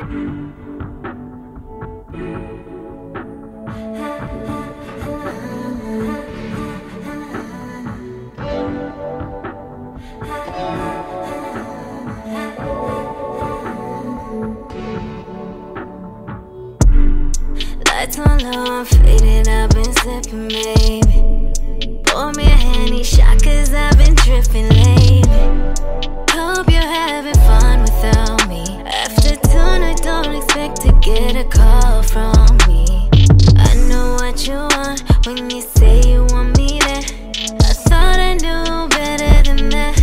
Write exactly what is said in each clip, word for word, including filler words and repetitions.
Lights on low, I'm faded, I've been sipping, baby. Pour me a Henny shot, cause I've been tripping lately. Hope you're having fun without me. After tonight, don't expect to get a call from me. I know what you want when you say you want me there. I thought I knew better than that.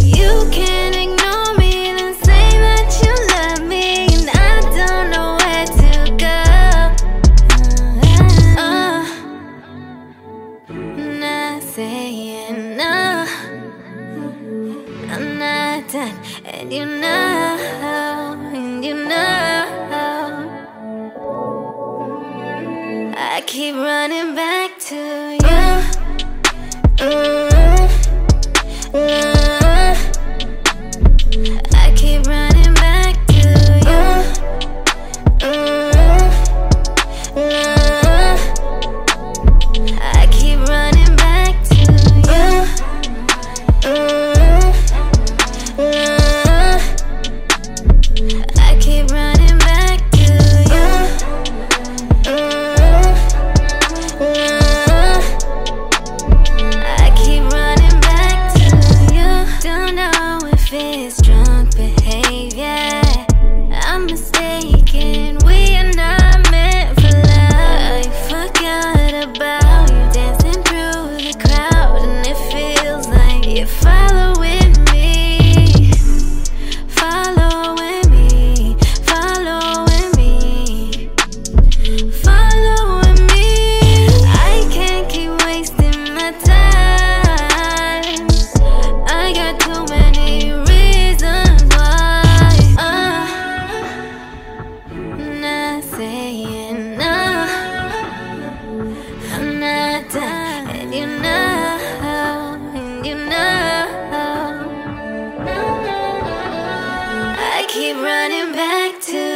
You can't ignore me, then say that you love me, and I don't know where to go. Oh, I'm not saying no, I'm not done, and you know, and you know I keep running back to you. Mm-hmm. No. I keep running back to you. Mm-hmm. No. I keep running back to you. Mm-hmm. No. I keep running back to you. Mm-hmm. No. I keep running back to you. Don't know if it's true. Keep running back to